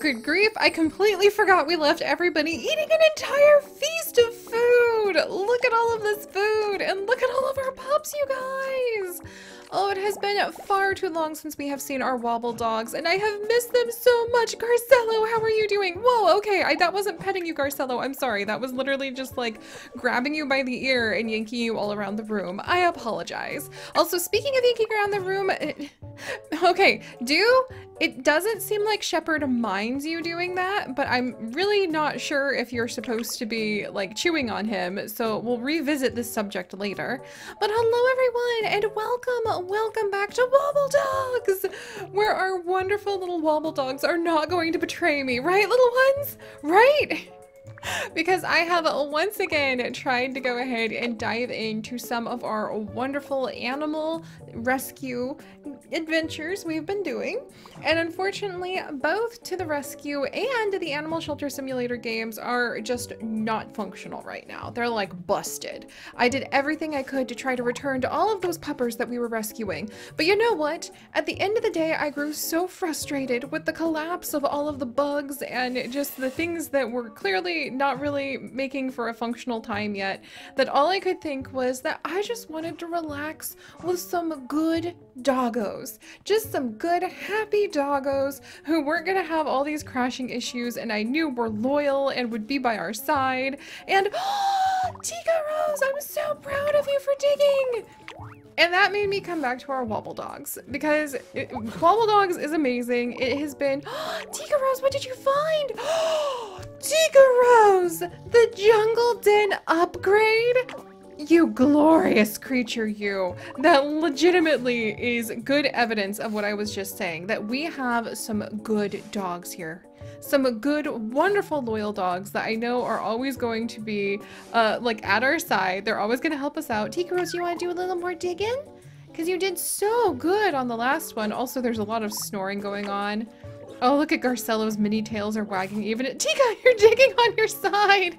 good grief, I completely forgot we left everybody eating an entire feast of food! Look at all of this food, and look at all of our pups, you guys! Oh, it has been far too long since we have seen our Wobble Dogs, and I have missed them so much! Garcello, how are you doing? Whoa, okay, that wasn't petting you, Garcello, I'm sorry. That was literally just, like, grabbing you by the ear and yanking you all around the room. I apologize. Also, speaking of yanking around the room, it doesn't seem like Shepherd minds you doing that, but I'm really not sure if you're supposed to be, like, chewing on him, so we'll revisit this subject later. But hello, everyone, and welcome! Welcome back to Wobble Dogs, where our wonderful little Wobble Dogs are not going to betray me, right, little ones? Right? Because I have once again tried to go ahead and dive into some of our wonderful animal rescue adventures we've been doing. And unfortunately, both To the Rescue and the Animal Shelter Simulator games are just not functional right now. They're like busted. I did everything I could to try to return to all of those puppers that we were rescuing. But you know what? At the end of the day, I grew so frustrated with the collapse of all of the bugs and just the things that were clearly not really making for a functional time yet, that all I could think was that I just wanted to relax with some good doggos. Just some good, happy doggos who weren't gonna have all these crashing issues and I knew were loyal and would be by our side. And Tika Rose, I'm so proud of you for digging! And that made me come back to our Wobble Dogs because Wobble Dogs is amazing. It has been, Tika Rose, what did you find? Tika Rose, the jungle den upgrade? You glorious creature, you. That legitimately is good evidence of what I was just saying, that we have some good dogs here. Some good, wonderful, loyal dogs that I know are always going to be, like, at our side. They're always going to help us out. Tika Rose, you want to do a little more digging? Because you did so good on the last one. Also, there's a lot of snoring going on. Oh, look at Garcello's mini tails are wagging even at- Tika, you're digging on your side!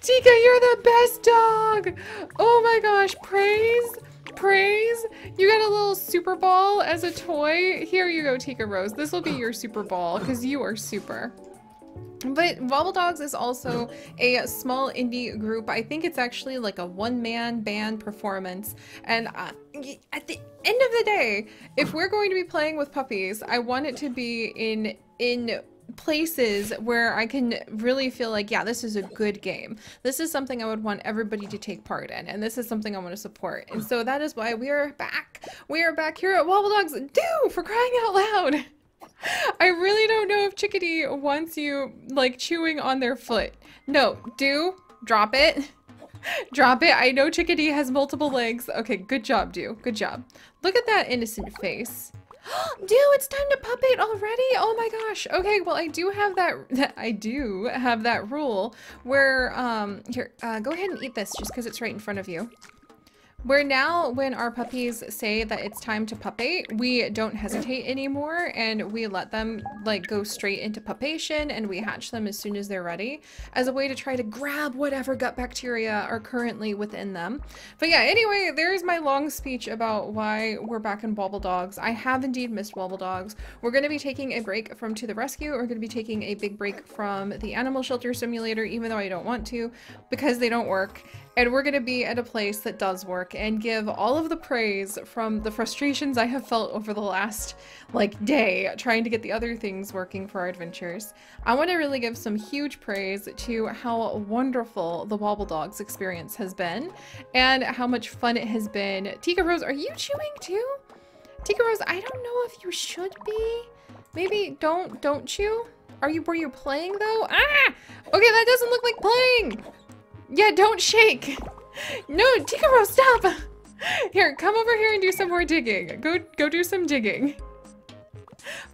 Tika, you're the best dog! Oh my gosh, praise! Praise! You got a little super ball as a toy. Here you go, Tika Rose. This will be your super ball because you are super. But Wobble Dogs is also a small indie group. I think it's actually like a one-man band performance. And at the end of the day, if we're going to be playing with puppies, I want it to be in places where I can really feel like, yeah, this is a good game. This is something I would want everybody to take part in, and this is something I want to support. And so that is why we are back. We are back here at Wobble Dogs. Do, for crying out loud. I really don't know if Chickadee wants you, like, chewing on their foot. No, do, drop it. Drop it. I know Chickadee has multiple legs. Okay, good job, do. Good job. Look at that innocent face. Dude, it's time to puppet already? Oh my gosh. Okay, well, I do have that rule where, here, go ahead and eat this just because it's right in front of you. Where now, when our puppies say that it's time to puppate, we don't hesitate anymore and we let them, like, go straight into pupation and we hatch them as soon as they're ready as a way to try to grab whatever gut bacteria are currently within them. But yeah, anyway, there's my long speech about why we're back in Wobble Dogs. I have indeed missed Wobble Dogs. We're going to be taking a break from To the Rescue. We're going to be taking a big break from the Animal Shelter Simulator, even though I don't want to, because they don't work. And we're going to be at a place that does work and give all of the praise from the frustrations I have felt over the last, like, day trying to get the other things working for our adventures. I want to really give some huge praise to how wonderful the Wobble Dogs experience has been and how much fun it has been. Tika Rose, are you chewing too? Tika Rose, I don't know if you should be. Maybe don't chew. Were you playing though? Ah! Okay, that doesn't look like playing. Yeah, don't shake! No, Tika Rose, stop! Here, come over here and do some more digging. Go do some digging.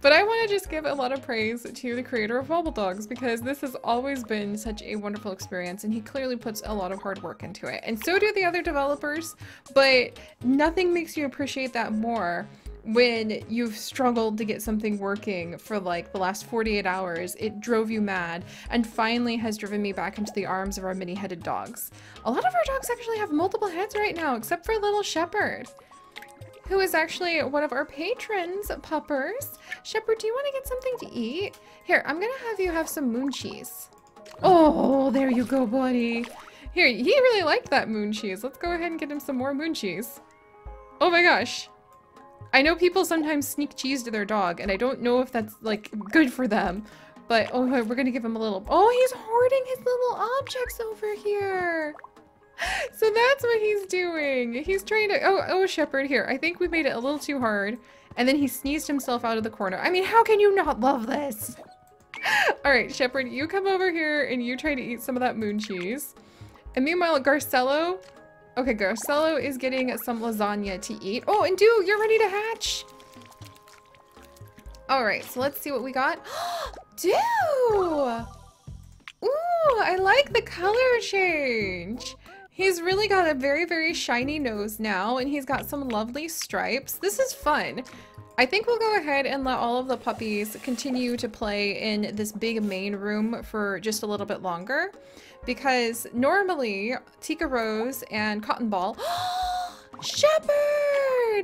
But I want to just give a lot of praise to the creator of Wobble Dogs because this has always been such a wonderful experience and he clearly puts a lot of hard work into it. And so do the other developers, but nothing makes you appreciate that more when you've struggled to get something working for, like, the last 48 hours, it drove you mad and finally has driven me back into the arms of our many-headed dogs. A lot of our dogs actually have multiple heads right now, except for little Shepherd. who is actually one of our patrons, Puppers. Shepherd, do you want to get something to eat? Here, I'm going to have you have some moon cheese. Oh, there you go, buddy. Here, he really liked that moon cheese. Let's go ahead and get him some more moon cheese. Oh my gosh. I know people sometimes sneak cheese to their dog, and I don't know if that's, like, good for them. But, oh, we're going to give him a little... Oh, he's hoarding his little objects over here. So that's what he's doing. He's trying to... Oh, Shepherd, here. I think we made it a little too hard. And then he sneezed himself out of the corner. I mean, how can you not love this? All right, Shepherd, you come over here, and you try to eat some of that moon cheese. And meanwhile, Garcello... Okay, Garcello is getting some lasagna to eat. Oh, and Dew, you're ready to hatch. All right, so let's see what we got. Dew! Ooh, I like the color change. He's really got a very, very shiny nose now, and he's got some lovely stripes. This is fun. I think we'll go ahead and let all of the puppies continue to play in this big main room for just a little bit longer, because normally Tika Rose and Cotton Ball... Shepherd!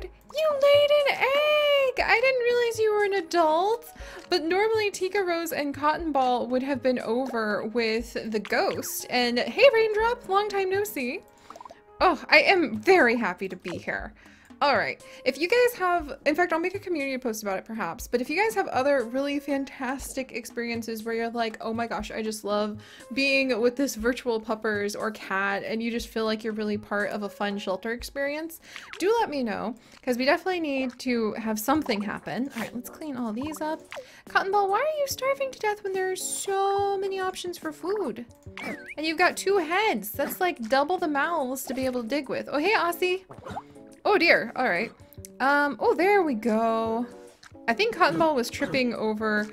You laid an egg! I didn't realize you were an adult, but normally Tika Rose and Cotton Ball would have been over with the ghost. And hey, Raindrop, long time no see. Oh, I am very happy to be here. All right, if you guys have, in fact, I'll make a community post about it perhaps, but if you guys have other really fantastic experiences where you're like, oh my gosh, I just love being with this virtual Puppers or cat, and you just feel like you're really part of a fun shelter experience, do let me know, because we definitely need to have something happen. All right, let's clean all these up. Cotton Ball, why are you starving to death when there's so many options for food? And you've got 2 heads. That's like double the mouths to be able to dig with. Oh, hey, Aussie. Oh dear, all right. Oh, there we go. I think Cotton Ball was tripping over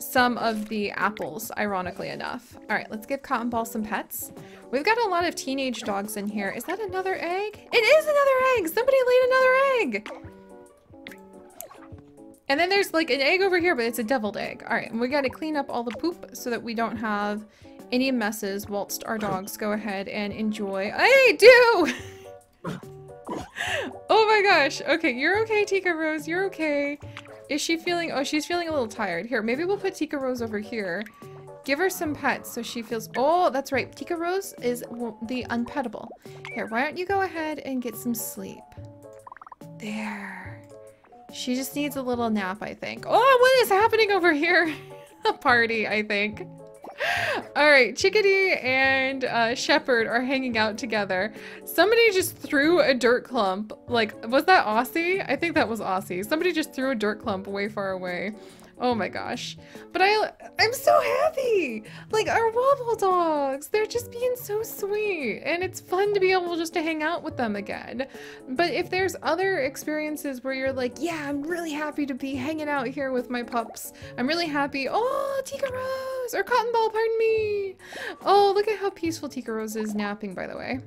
some of the apples, ironically enough. All right, let's give Cotton Ball some pets. We've got a lot of teenage dogs in here. Is that another egg? It is another egg! Somebody laid another egg! And then there's like an egg over here, but it's a deviled egg. All right, and we gotta clean up all the poop so that we don't have any messes whilst our dogs go ahead and enjoy. Hey, Dew! Oh my gosh. Okay, you're okay, Tika Rose. You're okay. Is she feeling... Oh, she's feeling a little tired. Here, maybe we'll put Tika Rose over here. Give her some pets so she feels... Oh, that's right. Tika Rose is the unpettable. Here, why don't you go ahead and get some sleep? There. She just needs a little nap, I think. Oh, what is happening over here? A party, I think. All right, Chickadee and Shepherd are hanging out together. Somebody just threw a dirt clump. Like, was that Aussie? I think that was Aussie. Somebody just threw a dirt clump way far away. Oh my gosh. But I'm so happy! Like, our Wobble Dogs, they're just being so sweet, and it's fun to be able just to hang out with them again. But if there's other experiences where you're like, yeah, I'm really happy to be hanging out here with my pups. I'm really happy. Oh, Tika Rose! Or Cotton Ball, pardon me! Oh, look at how peaceful Tika Rose is napping, by the way.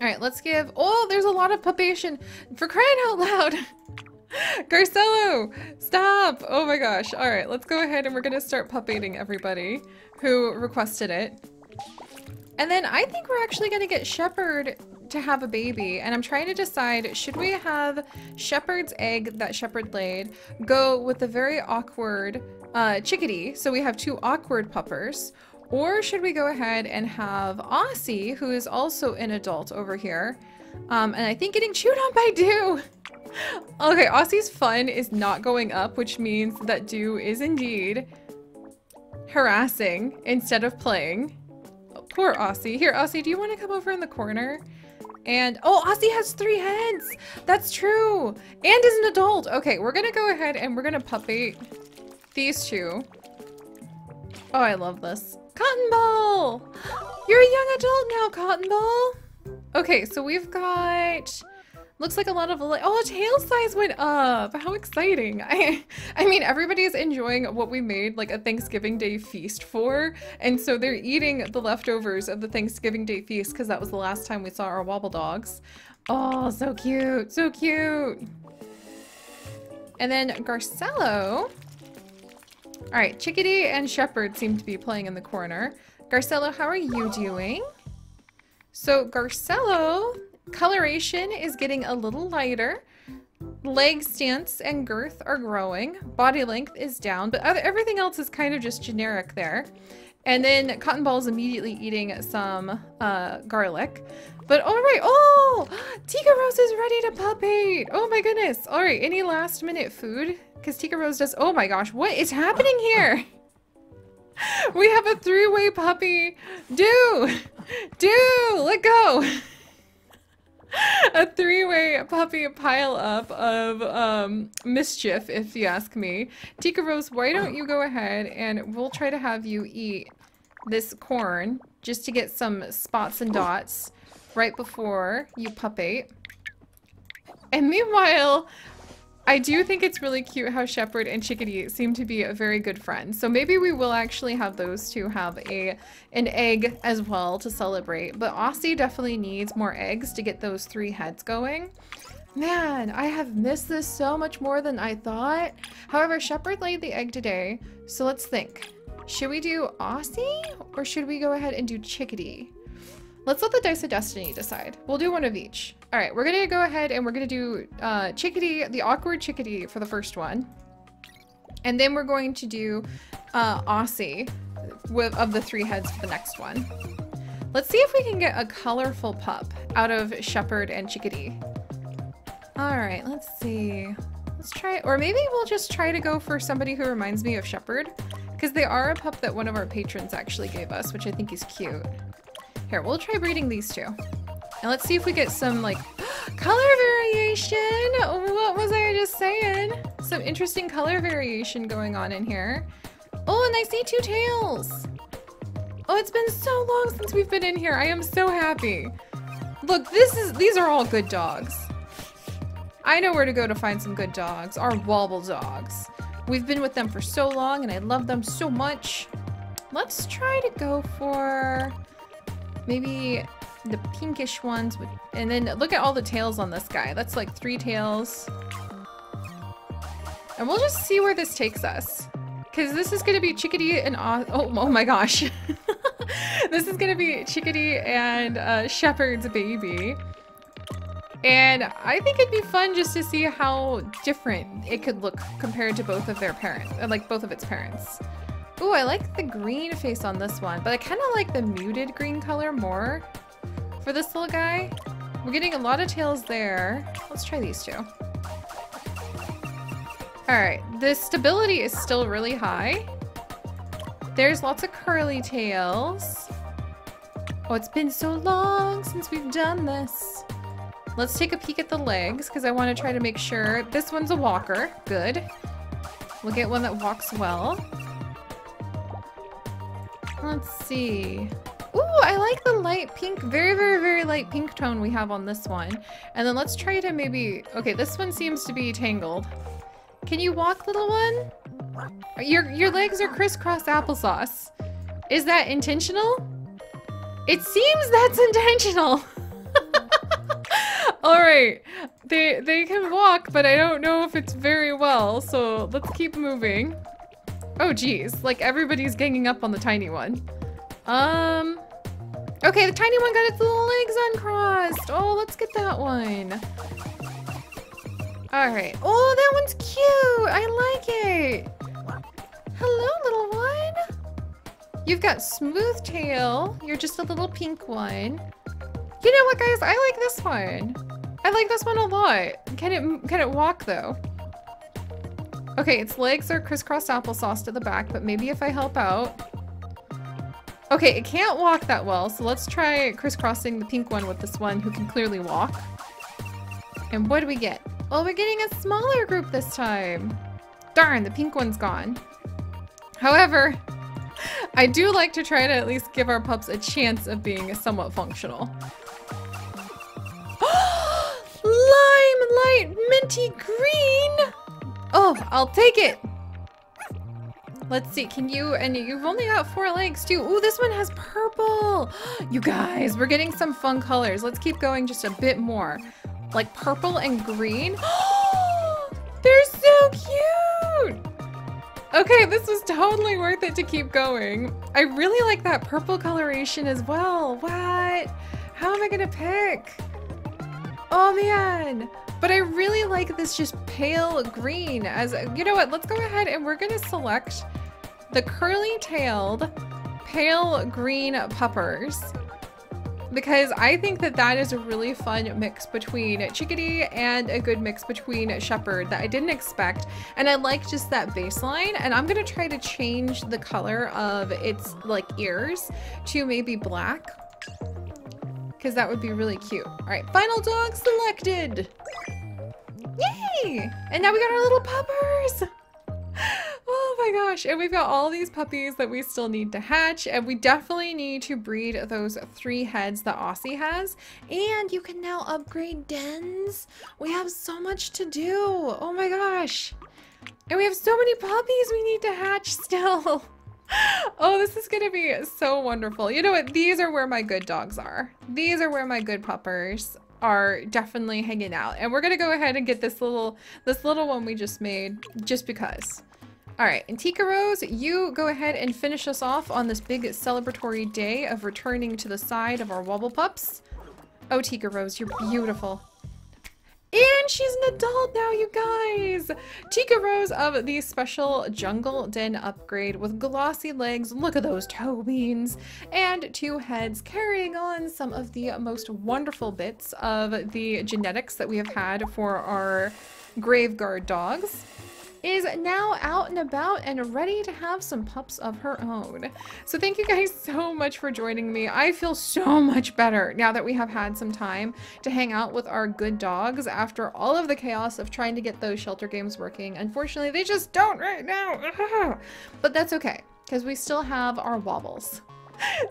Alright, let's give... Oh, there's a lot of pupation! For crying out loud! Garcello, stop! Oh my gosh. All right, let's go ahead and we're gonna start puppating everybody who requested it. And then I think we're actually gonna get Shepherd to have a baby, and I'm trying to decide, should we have Shepherd's egg that Shepherd laid go with the very awkward Chickadee, so we have 2 awkward puppers, or should we go ahead and have Aussie, who is also an adult over here, and I think getting chewed on by Dew. Okay, Aussie's fun is not going up, which means that Dew is indeed harassing instead of playing. Oh, poor Aussie. Here, Aussie, do you want to come over in the corner? And, oh, Aussie has 3 heads! That's true! And is an adult! Okay, we're gonna go ahead and we're gonna puppet these 2. Oh, I love this. Cotton Ball! You're a young adult now, Cotton Ball! Okay, so we've got... Looks like a lot of... Oh, tail size went up! How exciting! I mean, everybody's enjoying what we made like a Thanksgiving Day feast for, and so they're eating the leftovers of the Thanksgiving Day feast because that was the last time we saw our Wobble Dogs. Oh, so cute! So cute! And then Garcello... Alright, Chickadee and Shepherd seem to be playing in the corner. Garcello, how are you doing? So, Garcello... Coloration is getting a little lighter. Leg stance and girth are growing. Body length is down, but everything else is kind of just generic there. And then Cotton Ball is immediately eating some garlic. But all right, oh, Tika Rose is ready to pupate. Oh my goodness. All right, any last minute food? Because Tika Rose does, oh my gosh, what is happening here? We have a three-way puppy. Let go. A three-way puppy pile up of mischief, if you ask me. Tika Rose, why don't you go ahead and we'll try to have you eat this corn just to get some spots and dots right before you pupate. And meanwhile, I do think it's really cute how Shepherd and Chickadee seem to be a very good friend. So maybe we will actually have those two have an egg as well to celebrate. But Aussie definitely needs more eggs to get those three heads going. Man, I have missed this so much more than I thought. However, Shepherd laid the egg today. So let's think. Should we do Aussie or should we go ahead and do Chickadee? Let's let the Dice of Destiny decide. We'll do one of each. All right, we're gonna go ahead and we're gonna do Chickadee, the awkward Chickadee for the first one. And then we're going to do Aussie of the three heads for the next one. Let's see if we can get a colorful pup out of Shepherd and Chickadee. All right, let's see. Let's try, or maybe we'll just try to go for somebody who reminds me of Shepherd, because they are a pup that one of our patrons actually gave us, which I think is cute. Here, we'll try breeding these two. And let's see if we get some, like, color variation! What was I just saying? Some interesting color variation going on in here. Oh, and I see two tails! Oh, it's been so long since we've been in here. I am so happy. Look, these are all good dogs. I know where to go to find some good dogs. Our Wobble Dogs. We've been with them for so long, and I love them so much. Let's try to go for... maybe the pinkish ones would, and then look at all the tails on this guy. That's like three tails. And we'll just see where this takes us. Cause this is gonna be Chickadee and oh my gosh. This is gonna be Chickadee and Shepherd's baby. And I think it'd be fun just to see how different it could look compared to both of their parents, like both of its parents. Ooh, I like the green face on this one, but I kind of like the muted green color more for this little guy. We're getting a lot of tails there. Let's try these two. All right, the stability is still really high. There's lots of curly tails. Oh, it's been so long since we've done this. Let's take a peek at the legs because I want to try to make sure. This one's a walker, good. We'll get one that walks well. Let's see. Ooh, I like the light pink, very, very, very light pink tone we have on this one. And then let's try to maybe, okay, this one seems to be tangled. Can you walk, little one? Your legs are crisscross applesauce. Is that intentional? It seems that's intentional. All right, they can walk, but I don't know if it's very well, so let's keep moving. Oh geez, like everybody's ganging up on the tiny one. Okay, the tiny one got its little legs uncrossed. Oh, let's get that one. All right. Oh, that one's cute. I like it. Hello, little one. You've got smooth tail. You're just a little pink one. You know what, guys? I like this one. I like this one a lot. Can it walk though? Okay, its legs are crisscrossed applesauce to the back, but maybe if I help out... okay, it can't walk that well, so let's try crisscrossing the pink one with this one who can clearly walk. And what do we get? Well, we're getting a smaller group this time. Darn, the pink one's gone. However, I do like to try to at least give our pups a chance of being somewhat functional. Limelight minty green! Oh, I'll take it! Let's see, can you, and you've only got four legs too. Ooh, this one has purple! You guys, we're getting some fun colors. Let's keep going just a bit more. Like purple and green. They're so cute! Okay, this was totally worth it to keep going. I really like that purple coloration as well. What? How am I gonna pick? Oh man! But I really like this just pale green. As you know what, let's go ahead and we're gonna select the curly-tailed pale green puppers, because I think that that is a really fun mix between chickadee and a good mix between shepherd that I didn't expect. And I like just that baseline, and I'm gonna try to change the color of its like ears to maybe black, because that would be really cute. All right, final dog selected. Yay! And now we got our little puppers. Oh my gosh, and we've got all these puppies that we still need to hatch, and we definitely need to breed those 3 heads that Aussie has. And you can now upgrade dens. We have so much to do. Oh my gosh. And we have so many puppies we need to hatch still. Oh, this is gonna be so wonderful. You know what? These are where my good dogs are. These are where my good puppers are definitely hanging out. And we're gonna go ahead and get this little one we just made, just because. All right, and Tika Rose, you go ahead and finish us off on this big celebratory day of returning to the side of our Wobble Pups. Oh, Tika Rose, you're beautiful. And she's an adult now, you guys! Tika Rose of the special jungle den upgrade with glossy legs, look at those toe beans, and 2 heads, carrying on some of the most wonderful bits of the genetics that we have had for our grave guard dogs, is now out and about and ready to have some pups of her own. So thank you guys so much for joining me. I feel so much better now that we have had some time to hang out with our good dogs after all of the chaos of trying to get those shelter games working. Unfortunately, they just don't right now. But that's okay, because we still have our wobbles.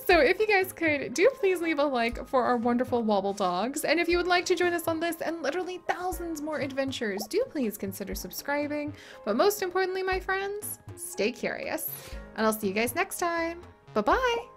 So if you guys could, do please leave a like for our wonderful Wobble Dogs. And if you would like to join us on this and literally thousands more adventures, do please consider subscribing. But most importantly, my friends, stay curious. And I'll see you guys next time. Bye-bye!